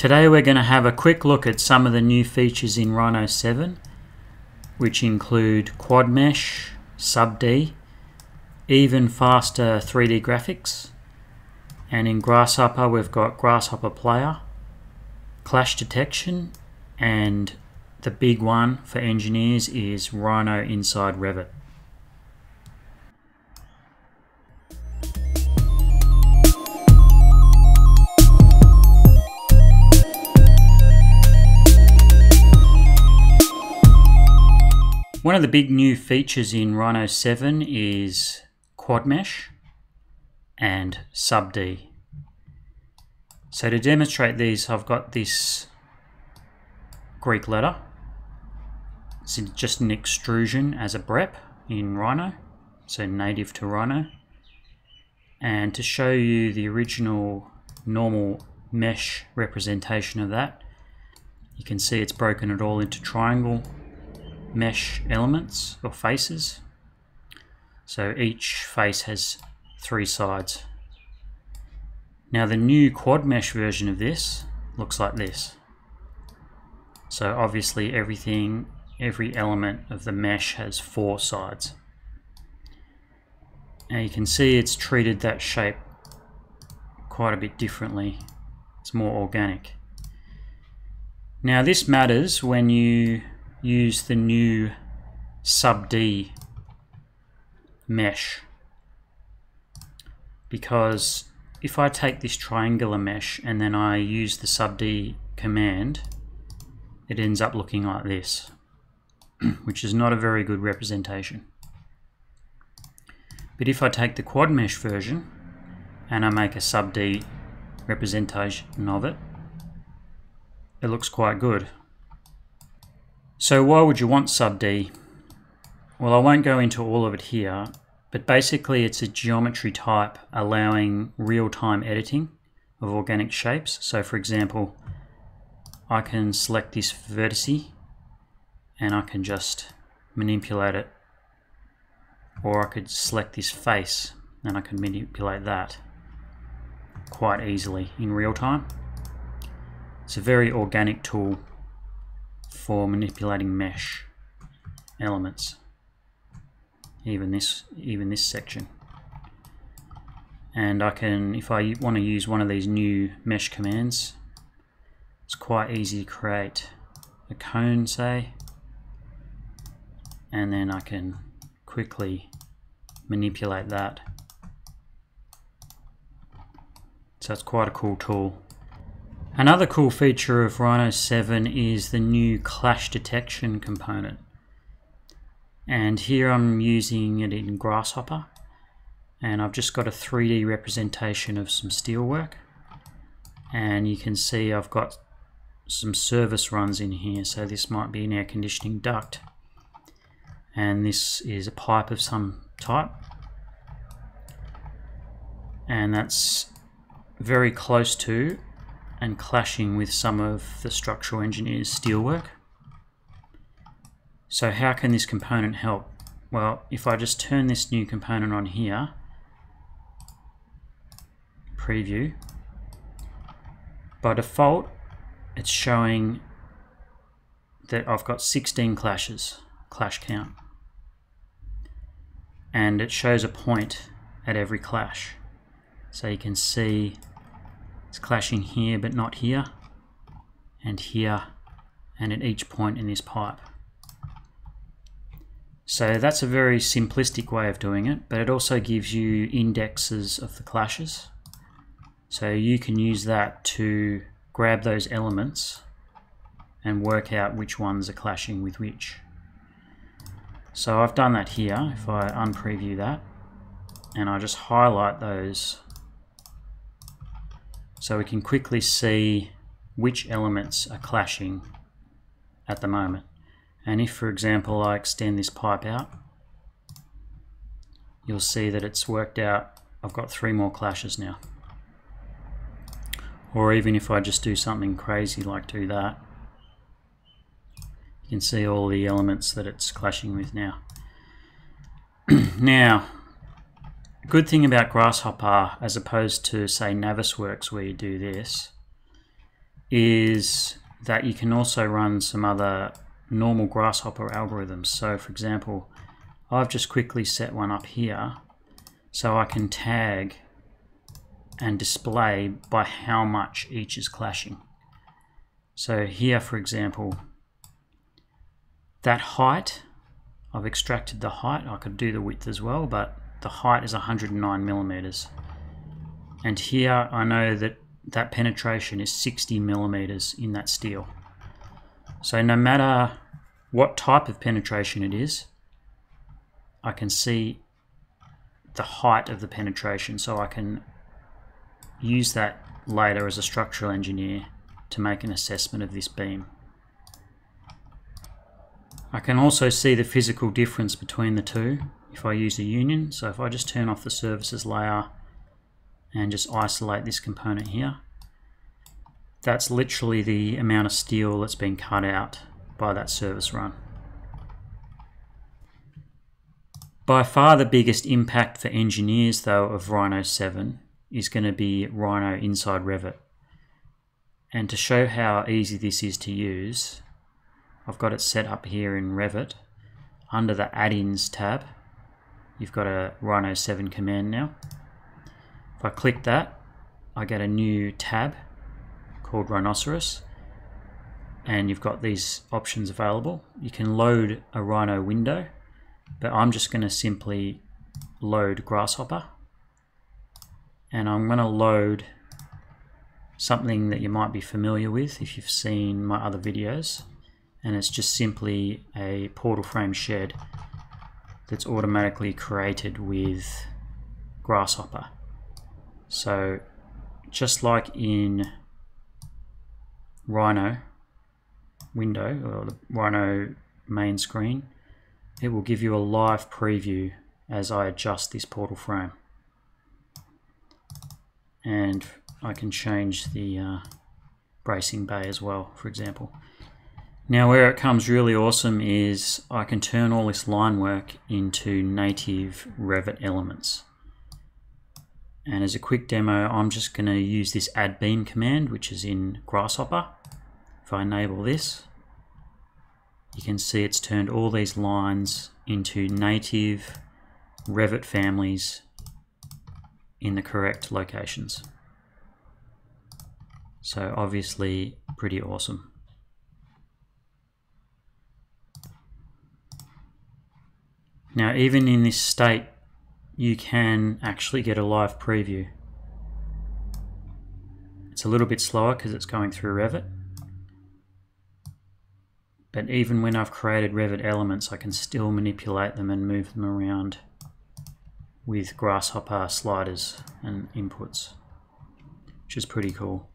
Today we're going to have a quick look at some of the new features in Rhino 7, which include Quad Mesh, Sub-D, even faster 3D graphics, and in Grasshopper we've got Grasshopper Player, Clash Detection, and the big one for engineers is Rhino Inside Revit. One of the big new features in Rhino 7 is Quad Mesh and Sub-D. So to demonstrate these, I've got this Greek letter. It's just an extrusion as a BREP in Rhino, so native to Rhino. And to show you the original normal mesh representation of that, you can see it's broken it all into triangle mesh elements or faces. So each face has three sides. Now the new quad mesh version of this looks like this. So obviously every element of the mesh has four sides. Now you can see it's treated that shape quite a bit differently. It's more organic. Now this matters when you use the new Sub-D mesh, because if I take this triangular mesh and then I use the Sub-D command, it ends up looking like this, which is not a very good representation. But if I take the quad mesh version and I make a Sub-D representation of it, it looks quite good. So why would you want Sub-D? Well, I won't go into all of it here, but basically it's a geometry type allowing real-time editing of organic shapes. So for example, I can select this vertice and I can just manipulate it. Or I could select this face and I can manipulate that quite easily in real time. It's a very organic tool for manipulating mesh elements, even this section. And I can, if I want to use one of these new mesh commands, it's quite easy to create a cone, say, and then I can quickly manipulate that. So it's quite a cool tool. Another cool feature of Rhino 7 is the new Clash Detection component. And here I'm using it in Grasshopper, and I've just got a 3D representation of some steelwork. And you can see I've got some service runs in here, so this might be an air conditioning duct. And this is a pipe of some type. And that's very close to and clashing with some of the structural engineer's steelwork. So how can this component help? Well, if I just turn this new component on here, preview, by default it's showing that I've got 16 clashes, clash count, and it shows a point at every clash. So you can see it's clashing here but not here, and here, and at each point in this pipe. So that's a very simplistic way of doing it, but it also gives you indexes of the clashes. So you can use that to grab those elements and work out which ones are clashing with which. So I've done that here. If I unpreview that and I just highlight those, so we can quickly see which elements are clashing at the moment. And if, for example, I extend this pipe out, you'll see that it's worked out, I've got 3 more clashes now. Or even if I just do something crazy like do that, you can see all the elements that it's clashing with now. Now, the good thing about Grasshopper, as opposed to, say, Navisworks, where you do this, is that you can also run some other normal Grasshopper algorithms. So for example, I've just quickly set one up here so I can tag and display by how much each is clashing. So here, for example, that height, I've extracted the height. I could do the width as well, but the height is 109 millimeters. And here I know that that penetration is 60 millimeters in that steel. So no matter what type of penetration it is, I can see the height of the penetration, so I can use that later as a structural engineer to make an assessment of this beam. I can also see the physical difference between the two if I use a union. So if I just turn off the surfaces layer and just isolate this component here, that's literally the amount of steel that's been cut out by that service run. By far the biggest impact for engineers though of Rhino 7 is going to be Rhino Inside Revit. And to show how easy this is to use, I've got it set up here in Revit. Under the Add-ins tab, you've got a Rhino 7 command now. If I click that, I get a new tab called Rhinoceros, and you've got these options available. You can load a Rhino window, but I'm just going to simply load Grasshopper, and I'm going to load something that you might be familiar with if you've seen my other videos, and it's just simply a portal frame shed that's automatically created with Grasshopper. So just like in Rhino window or the Rhino main screen, it will give you a live preview as I adjust this portal frame. And I can change the bracing bay as well, for example. Now where it comes really awesome is I can turn all this line work into native Revit elements. And as a quick demo, I'm just going to use this add beam command, which is in Grasshopper. If I enable this, you can see it's turned all these lines into native Revit families in the correct locations. So obviously pretty awesome. Now even in this state, you can actually get a live preview. It's a little bit slower because it's going through Revit, but even when I've created Revit elements, I can still manipulate them and move them around with Grasshopper sliders and inputs, which is pretty cool.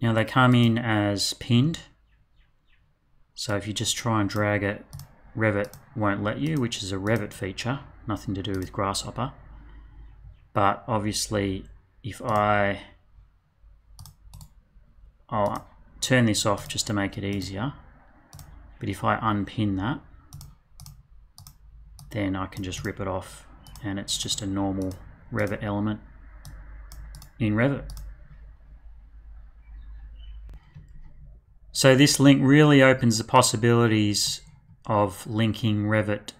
Now they come in as pinned, so if you just try and drag it, Revit won't let you, which is a Revit feature, nothing to do with Grasshopper. But obviously if I'll turn this off just to make it easier, but if I unpin that, then I can just rip it off and it's just a normal Revit element in Revit. So this link really opens the possibilities of linking Revit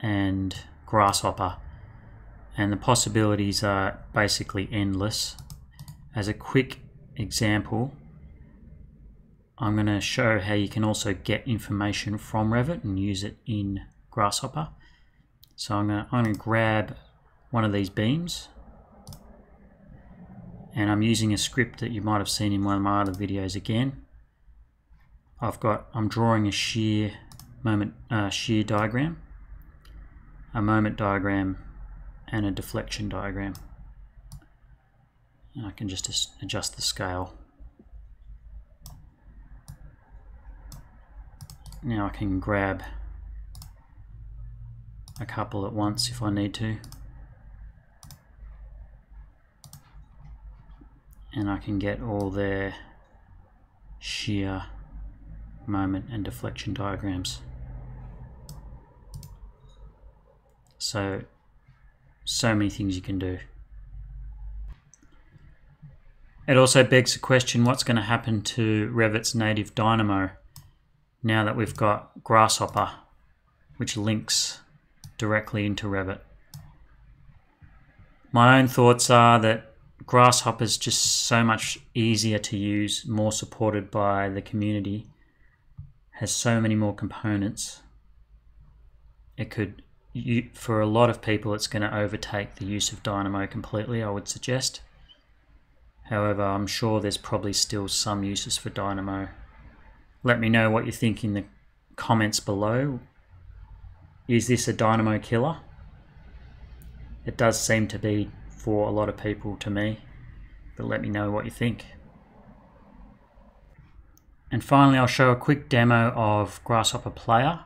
and Grasshopper, and the possibilities are basically endless. As a quick example, I'm going to show how you can also get information from Revit and use it in Grasshopper. So I'm going to grab one of these beams, and I'm using a script that you might have seen in one of my other videos again. I'm drawing a shear diagram, a moment diagram, and a deflection diagram. And I can just adjust the scale. Now I can grab a couple at once if I need to. And I can get all their shear, moment, and deflection diagrams. So many things you can do. It also begs the question, what's going to happen to Revit's native Dynamo now that we've got Grasshopper, which links directly into Revit? My own thoughts are that Grasshopper is just so much easier to use, more supported by the community, has so many more components. It could, for a lot of people, it's going to overtake the use of Dynamo completely, I would suggest. However, I'm sure there's probably still some uses for Dynamo. Let me know what you think in the comments below. Is this a Dynamo killer? It does seem to be for a lot of people to me, but let me know what you think. And finally, I'll show a quick demo of Grasshopper Player.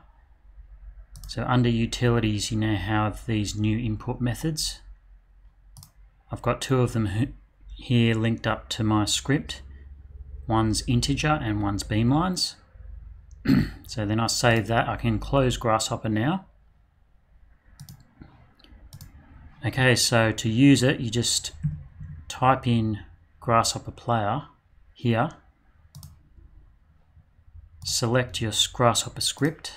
So under Utilities, you now have these new input methods. I've got two of them here linked up to my script. One's integer and one's beamlines. So then I save that. I can close Grasshopper now. Okay, so to use it, you just type in Grasshopper Player here. Select your Grasshopper script,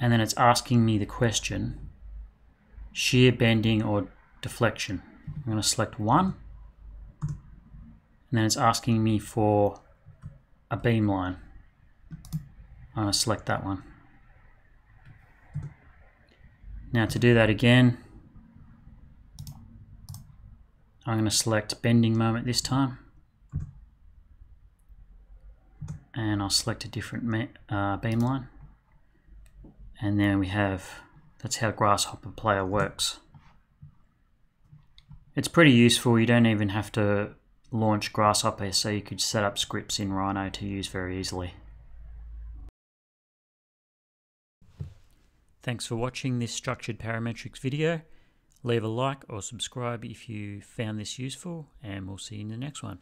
and then it's asking me the question, shear, bending, or deflection. I'm going to select one, and then it's asking me for a beamline. I'm going to select that one. Now to do that again, I'm going to select bending moment this time, and I'll select a different beamline. And then we have, that's how Grasshopper Player works. It's pretty useful. You don't even have to launch Grasshopper, so you could set up scripts in Rhino to use very easily. Thanks for watching this Structured Parametrics video. Leave a like or subscribe if you found this useful, and we'll see you in the next one.